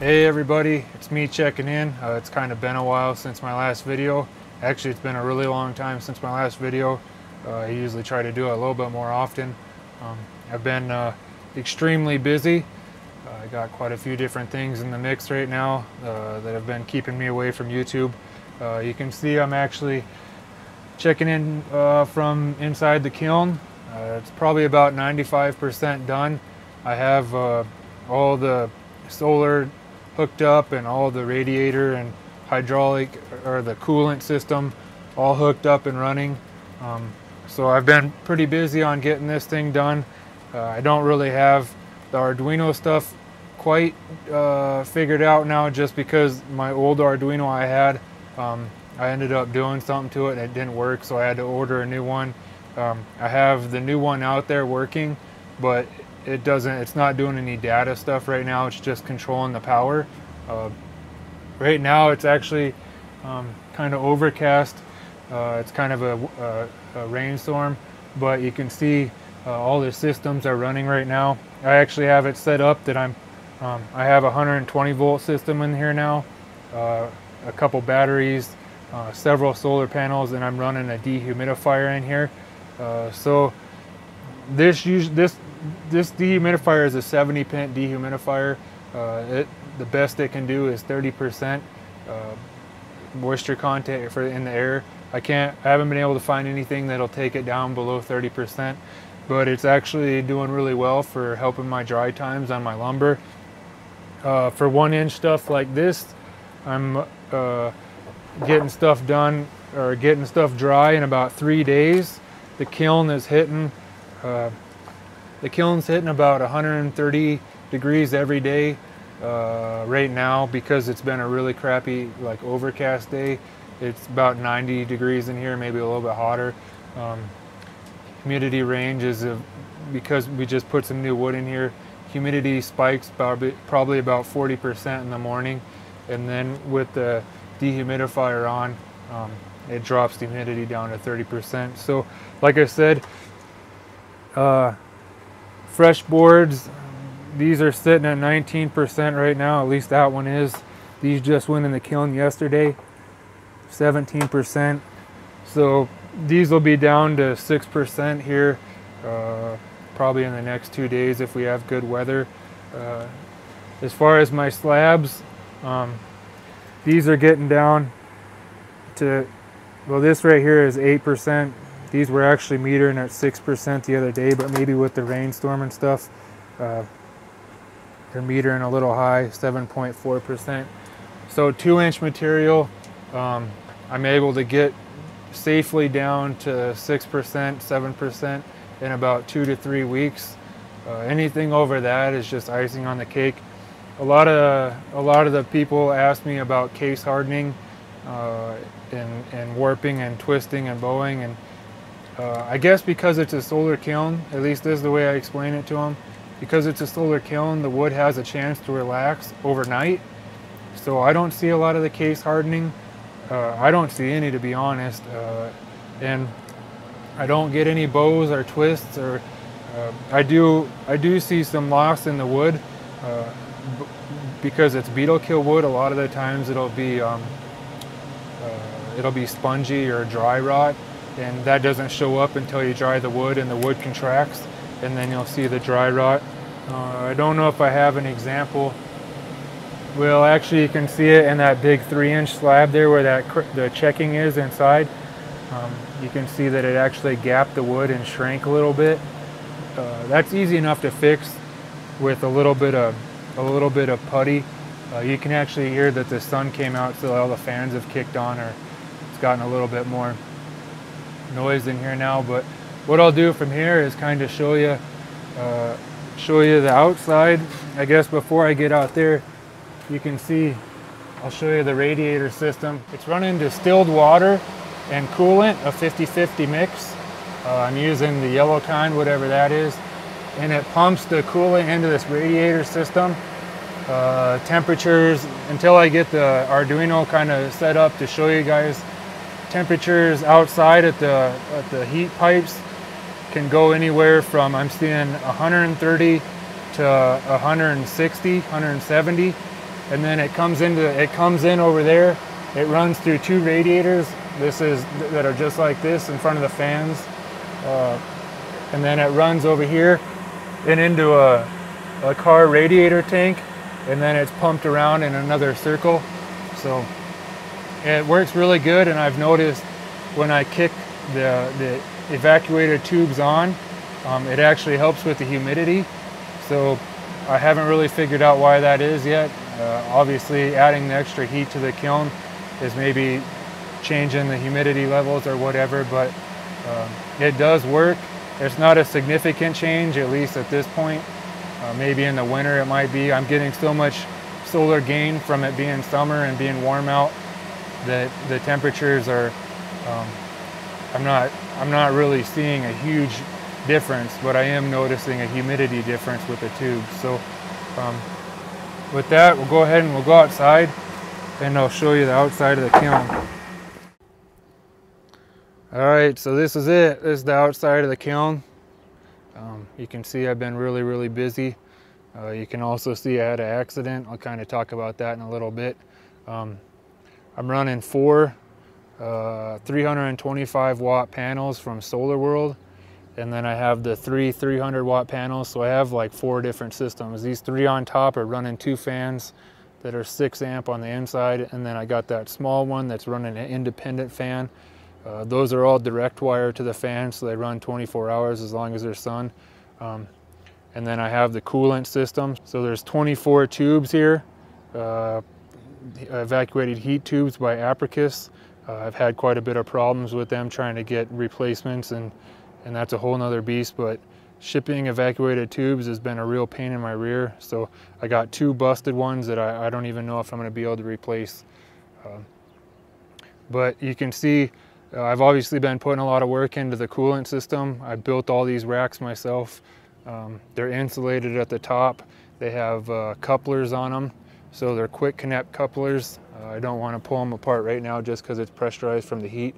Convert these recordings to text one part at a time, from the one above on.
Hey everybody, it's me checking in. It's kind of been a while since my last video. Actually, it's been a really long time since my last video. I usually try to do it a little bit more often. I've been extremely busy. I got quite a few different things in the mix right now that have been keeping me away from YouTube. You can see I'm actually checking in from inside the kiln. It's probably about 95% done. I have all the solar hooked up and all the radiator and hydraulic or the coolant system all hooked up and running. So I've been pretty busy on getting this thing done. I don't really have the Arduino stuff quite figured out now, just because my old Arduino I had, I ended up doing something to it and it didn't work, so I had to order a new one. I have the new one out there working, but it's not doing any data stuff right now. It's just controlling the power. Right now it's actually kind of overcast. It's kind of a rainstorm, but you can see all the systems are running right now. I actually have it set up that I have a 120 volt system in here now, a couple batteries, several solar panels, and I'm running a dehumidifier in here. So this dehumidifier is a 70-pin dehumidifier. The best it can do is 30% moisture content in the air. I haven't been able to find anything that'll take it down below 30%, but it's actually doing really well for helping my dry times on my lumber. For 1-inch stuff like this, I'm getting stuff done or getting stuff dry in about 3 days. The kiln is hitting. The kiln's hitting about 130 degrees every day right now, because it's been a really crappy, like, overcast day. It's about 90 degrees in here, maybe a little bit hotter. Humidity range is, because we just put some new wood in here, humidity spikes probably about 40% in the morning, and then with the dehumidifier on, it drops the humidity down to 30%. So like I said, fresh boards, these are sitting at 19% right now, at least that one is. These just went in the kiln yesterday, 17%. So these will be down to 6% here, probably in the next 2 days if we have good weather. As far as my slabs, these are getting down to, well, this right here is 8%. These were actually metering at 6% the other day, but maybe with the rainstorm and stuff, they're metering a little high, 7.4%. So 2-inch material, I'm able to get safely down to 6%, 7% in about 2 to 3 weeks. Anything over that is just icing on the cake. A lot of the people ask me about case hardening and warping and twisting and bowing, and I guess because it's a solar kiln, at least this is the way I explain it to them, because it's a solar kiln, the wood has a chance to relax overnight. So I don't see a lot of the case hardening. I don't see any, to be honest. And I don't get any bows or twists, or I do see some loss in the wood because it's beetle kill wood. A lot of the times it'll be spongy or dry rot, and that doesn't show up until you dry the wood, and the wood contracts, and then you'll see the dry rot. I don't know if I have an example. Well, actually you can see it in that big 3-inch slab there where the checking is inside. You can see that it actually gapped the wood and shrank a little bit. That's easy enough to fix with a little bit of putty. You can actually hear that the sun came out, so all the fans have kicked on, or it's gotten a little bit more noise in here now. But what I'll do from here is kind of show you the outside, I guess. Before I get out there, you can see, I'll show you the radiator system. It's running distilled water and coolant, a 50-50 mix. I'm using the yellow kind, whatever that is, and it pumps the coolant into this radiator system. Temperatures, until I get the Arduino kind of set up to show you guys, temperatures outside at the heat pipes can go anywhere from, I'm seeing 130 to 160, 170. and then it comes in over there. It runs through two radiators. That are just like this in front of the fans, and then it runs over here and into a car radiator tank, and then it's pumped around in another circle. So it works really good, and I've noticed when I kick the evacuator tubes on, it actually helps with the humidity. So I haven't really figured out why that is yet. Obviously adding the extra heat to the kiln is maybe changing the humidity levels or whatever, but it does work. It's not a significant change, at least at this point. Maybe in the winter it might be. I'm getting so much solar gain from it being summer and being warm out that the temperatures are, I'm not really seeing a huge difference, but I am noticing a humidity difference with the tubes. So with that, we'll go ahead and we'll go outside and I'll show you the outside of the kiln. All right, so this is it. This is the outside of the kiln. You can see I've been really, really busy. You can also see I had an accident. I'll kind of talk about that in a little bit. I'm running four 325 watt panels from Solar World, and then I have the three 300 watt panels, so I have like four different systems. These three on top are running two fans that are 6 amp on the inside, and then I got that small one that's running an independent fan. Those are all direct wire to the fan, so they run 24 hours as long as there's sun. And then I have the coolant system. So there's 24 tubes here, evacuated heat tubes by Apricus. I've had quite a bit of problems with them trying to get replacements, and that's a whole nother beast, but shipping evacuated tubes has been a real pain in my rear. So I got two busted ones that I don't even know if I'm gonna be able to replace. But you can see, I've obviously been putting a lot of work into the coolant system. I built all these racks myself. They're insulated at the top. They have couplers on them, so they're quick connect couplers. I don't want to pull them apart right now just because it's pressurized from the heat.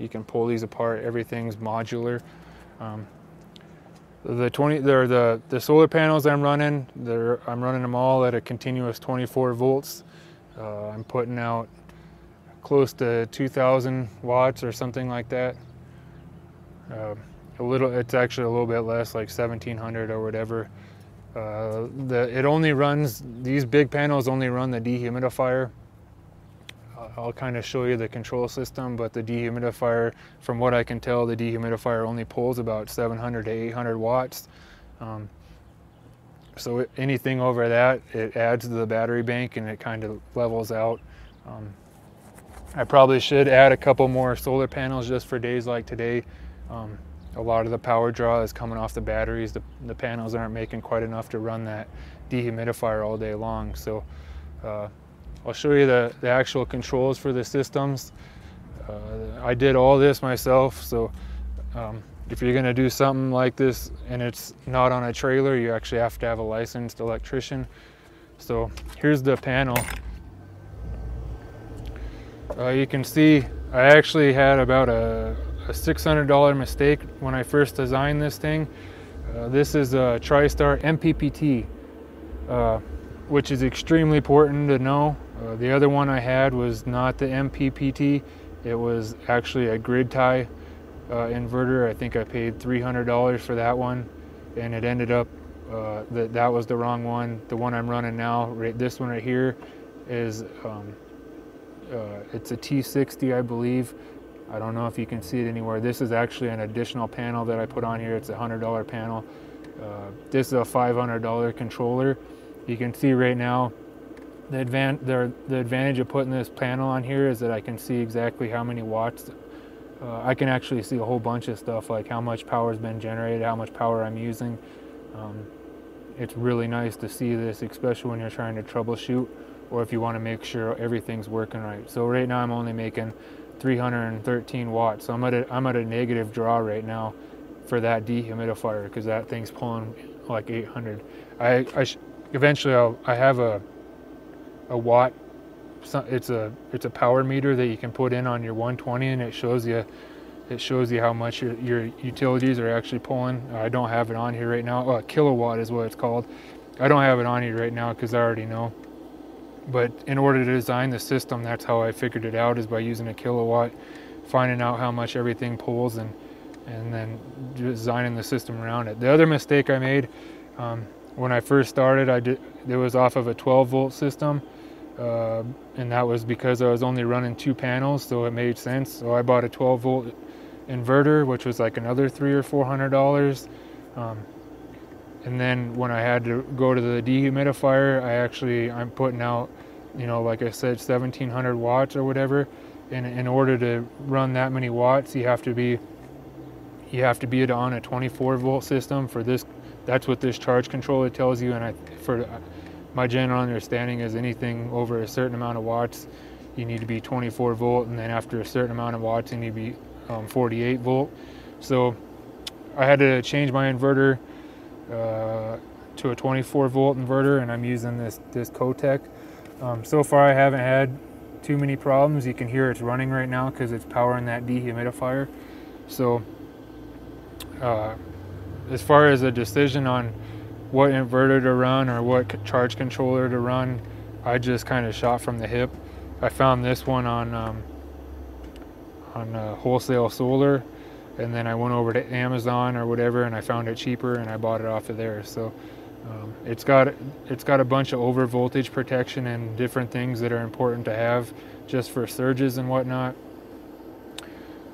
You can pull these apart. Everything's modular. The solar panels I'm running, I'm running them all at a continuous 24 volts. I'm putting out close to 2,000 watts or something like that. It's actually a little bit less, like 1,700 or whatever. These big panels only run the dehumidifier. I'll kind of show you the control system, but the dehumidifier, from what I can tell, the dehumidifier only pulls about 700 to 800 watts. So anything over that, it adds to the battery bank and it kind of levels out. I probably should add a couple more solar panels just for days like today. A lot of the power draw is coming off the batteries. The panels aren't making quite enough to run that dehumidifier all day long. So I'll show you the actual controls for the systems. I did all this myself, so if you're gonna do something like this and it's not on a trailer, you actually have to have a licensed electrician. So here's the panel. You can see I actually had about a $600 mistake when I first designed this thing. This is a TriStar MPPT, which is extremely important to know. The other one I had was not the MPPT. It was actually a grid tie inverter. I think I paid $300 for that one, and it ended up that was the wrong one. The one I'm running now, this one right here, is it's a T60, I believe. I don't know if you can see it anywhere. This is actually an additional panel that I put on here. It's a $100 panel. This is a $500 controller. You can see right now, the advantage of putting this panel on here is that I can see exactly how many watts. I can actually see a whole bunch of stuff, like how much power has been generated, how much power I'm using. It's really nice to see this, especially when you're trying to troubleshoot or if you want to make sure everything's working right. So right now I'm only making 313 watts. So I'm at a negative draw right now for that dehumidifier because that thing's pulling like 800. Eventually I have a watt. It's a power meter that you can put in on your 120, and it shows you how much your utilities are actually pulling. I don't have it on here right now. Kilowatt is what it's called. I don't have it on here right now because I already know. But in order to design the system, that's how I figured it out, is by using a kilowatt, finding out how much everything pulls, and then designing the system around it. The other mistake I made when I first started, it was off of a 12-volt system, and that was because I was only running 2 panels, so it made sense. So I bought a 12-volt inverter, which was like another $300 or $400. And then when I had to go to the dehumidifier, I'm putting out, you know, like I said, 1,700 watts or whatever. And in order to run that many watts, you have to be on a 24-volt system for this. That's what this charge controller tells you. And my general understanding is anything over a certain amount of watts, you need to be 24 volt, and then after a certain amount of watts, you need to be 48 volt. So I had to change my inverter to a 24 volt inverter, and I'm using this Cotek. So far I haven't had too many problems. You can hear it's running right now because it's powering that dehumidifier. So as far as a decision on what inverter to run or what charge controller to run, I just kind of shot from the hip. I found this one on wholesale solar, and then I went over to Amazon or whatever, and I found it cheaper, and I bought it off of there. So it's got a bunch of over voltage protection and different things that are important to have just for surges and whatnot.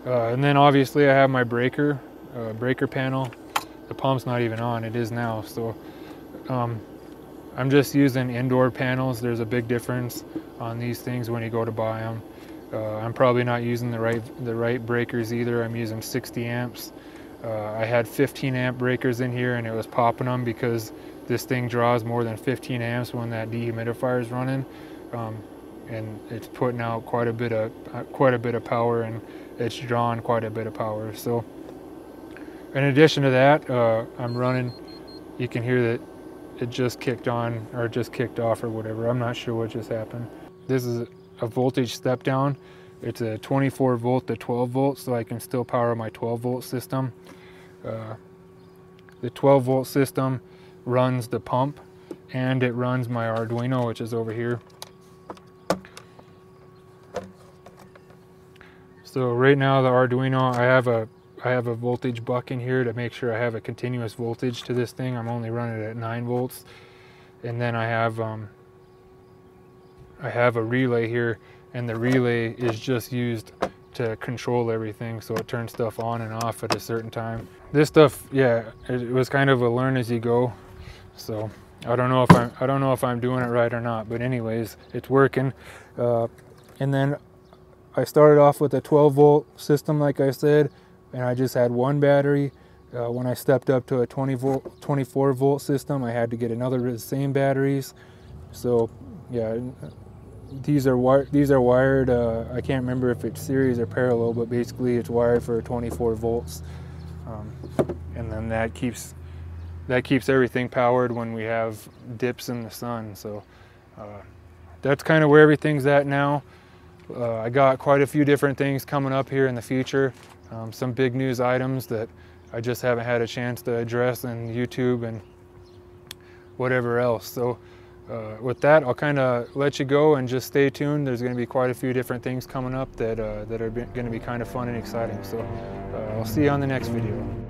And then obviously I have my breaker panel. The pump's not even on, it is now. So I'm just using indoor panels. There's a big difference on these things when you go to buy them. I'm probably not using the right breakers either. I'm using 60 amps. I had 15 amp breakers in here, and it was popping them because this thing draws more than 15 amps when that dehumidifier is running, and it's putting out quite a bit of power, and it's drawing quite a bit of power. So in addition to that, I'm running. You can hear that it just kicked on or just kicked off or whatever. I'm not sure what just happened. This is a voltage step down. It's a 24 volt to 12 volt, so I can still power my 12 volt system. The 12 volt system runs the pump, and it runs my Arduino, which is over here. So right now the Arduino, I have a voltage buck in here to make sure I have a continuous voltage to this thing. I'm only running it at 9 volts. And then I have a relay here, and the relay is just used to control everything, so it turns stuff on and off at a certain time. This stuff, yeah, it was kind of a learn as you go. So I don't know if I'm doing it right or not, but anyways, it's working. And then I started off with a 12 volt system, like I said, and I just had 1 battery. When I stepped up to a 24 volt system, I had to get another of the same batteries. So yeah, these are wired. I can't remember if it's series or parallel, but basically it's wired for 24 volts, and then that keeps everything powered when we have dips in the sun. So that's kind of where everything's at now. I got quite a few different things coming up here in the future. Some big news items that I just haven't had a chance to address on YouTube and whatever else. So with that, I'll kind of let you go and just stay tuned. There's going to be quite a few different things coming up that are going to be kind of fun and exciting. So I'll see you on the next video.